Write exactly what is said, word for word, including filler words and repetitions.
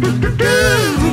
do do do do.